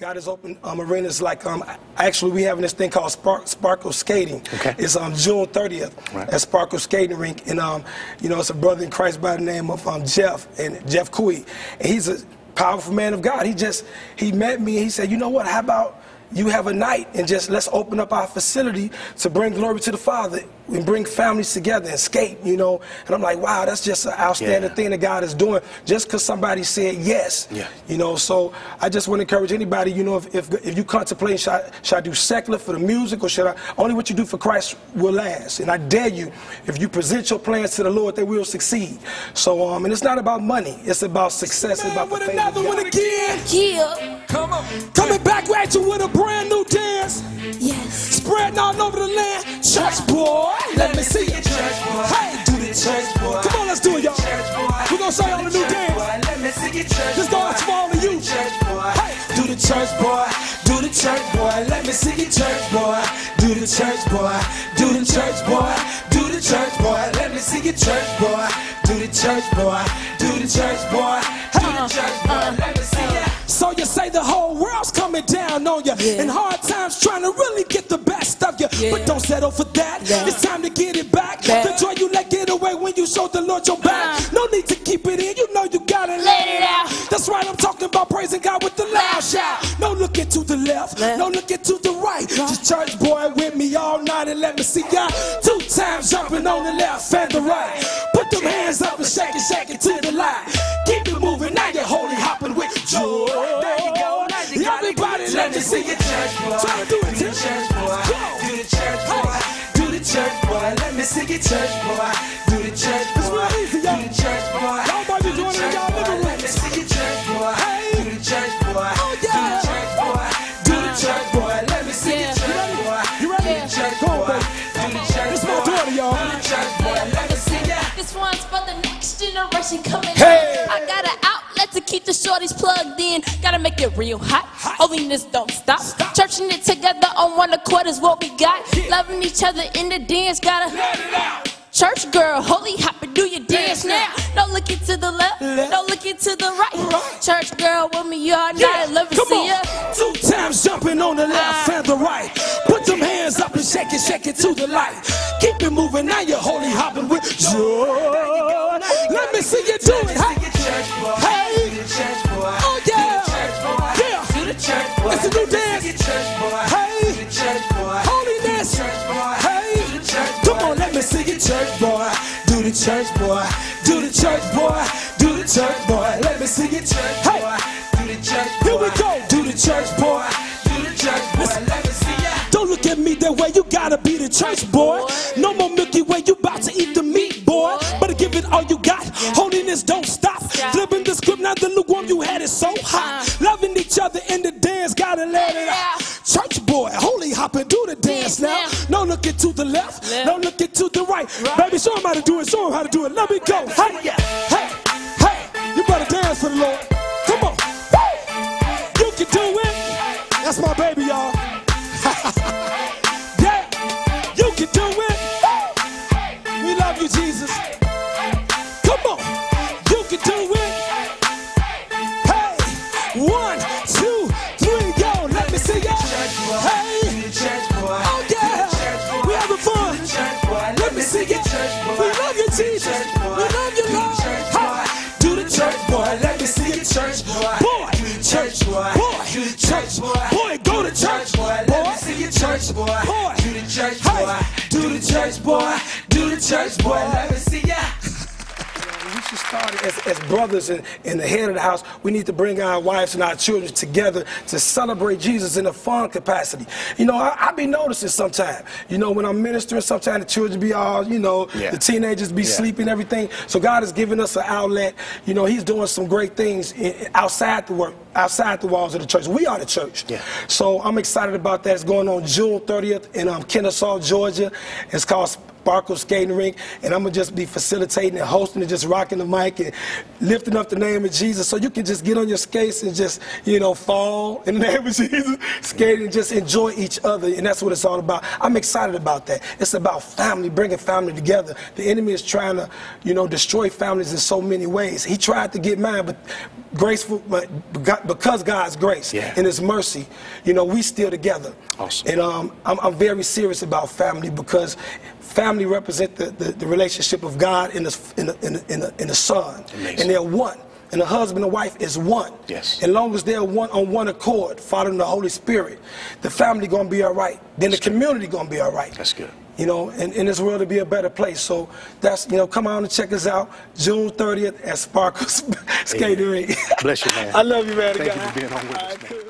God has opened arenas like, actually we're having this thing called Sparkles Skating. Okay. It's June 30th at Sparkles Skating Rink. And, you know, it's a brother in Christ by the name of Jeff Cui. And he's a powerful man of God. He met me and he said, you know what, how about you have a night and just let's open up our facility to bring glory to the Father and bring families together and skate, you know. And I'm like, wow, that's just an outstanding thing that God is doing just because somebody said yes. Yeah. You know, so I just want to encourage anybody, you know, if you contemplate, should I do secular for the music or should I, only what you do for Christ will last. And I dare you, if you present your plans to the Lord, they will succeed. So, and it's not about money, it's about success, it's about the faith. Another one again. Yeah. Come on. Coming back at you with a brand new dance. Yes. Spreading all over the land. Church boy. Let me see you, church boy. Hey, do the church boy. Come on, let's do it, y'all. We're gonna start on the new dance. Let me see you, church boy. Just start small to you. Hey, do the church boy. Do the church boy. Let me see you, church boy. Do the church boy. Do the church boy. Do the church boy. Let me see you, church boy. Do the church boy. Do the church boy. Do the church boy. Let me see you. So you say the whole world's coming down on you, and hard times trying to really get the best of you, but don't settle for that. It's time to get it back. The joy you let get away when you show the Lord your back. No need to keep it in, you know you gotta let it out. That's right, I'm talking about praising God with the loud shout. No looking to the left, no looking to the right. Just church boy with me all night and let me see y'all. Two times jumping on the left and the right. Put them hands up and shake it, to the light. Keep it moving, now you're holy hopping with joy. Everybody, let me see your church boy. Do the church boy. Do the church boy. Do the church boy. Let me see your church boy. Do the church boy. Do the church boy. Do the church boy. Let me see your church boy. Do the church boy. Do the church boy. Do the church boy. Let me see your church boy. You ready? Church boy. Do the church boy. This my daughter, y'all. Do the church boy. Let me see ya. This one's for the next generation coming. Hey. I got an outlet to keep the shorties plugged in. Gotta make it real hot. Holiness don't stop. Churching it together on one accord is what we got. Loving each other in the dance, gotta let it out. Church girl, holy hopper, do your dance now. Don't look it to the left, don't look it to the right. Church girl, with me all night, love to see ya. Two times jumping on the left and the right. Put them hands up and shake it to the light. Keep it moving, now you're holy hopping with joy. Let me see you do it, hey. Oh yeah. It's a new dance. Hey, holiness. Hey, come on, let me see your church boy. Do the church boy. Do the church boy. Do the church boy. Let me see your church boy. Do the church boy. Here we go. Do the church boy. Do the church boy. Let me see ya. Don't look at me that way. You gotta be the church boy. No more Milky Way. You about to eat the meat, boy. Better give it all you got. Holiness don't stop. Flipping the script now. The lukewarm you had is so hot. Loving each other in the dance, gotta let it out. Church boy, holy hopping, do the dance now. No looking to the left, no looking to the right. Baby, show him how to do it, show him how to do it. Let me go. Hey, hey, hey, you better dance for the Lord. Come on. You can do it. That's my baby, y'all. Yeah, you can do it. We love you, Jesus. Come on. You can do it. Church boy, do the church boy, do the church boy, go to church boy, let me see your church boy, do the church boy, do the church boy, do the church boy, let me see ya. We should start as brothers and the head of the house. We need to bring our wives and our children together to celebrate Jesus in a fun capacity. You know, I be noticing sometimes, you know, when I'm ministering, sometimes the children be all, you know, the teenagers be sleeping, everything. So God has given us an outlet. You know, he's doing some great things outside the work, outside the walls of the church. We are the church. Yeah. So I'm excited about that. It's going on June 30th in Kennesaw, Georgia. It's called Sparkles Skating Rink, and I'm going to just be facilitating and hosting and just rocking the mic and lifting up the name of Jesus. So you can just get on your skates and just, you know, fall in the name of Jesus, skate and just enjoy each other. And that's what it's all about. I'm excited about that. It's about family, bringing family together. The enemy is trying to, you know, destroy families in so many ways. He tried to get mine, but because God's grace and His mercy, you know, we still together. Awesome. And I'm very serious about family, because family represent the relationship of God and the Son. Amazing. And they're one. And the husband and wife is one. Yes. As long as they're one on one accord, following the Holy Spirit, the family going to be all right. Then that's the community going to be all right. That's good. You know, and this world to be a better place. So that's, you know, come on and check us out June 30th at Sparkles Skating Rink. Bless you, man. I love you, man. Thank you for being on with us, man.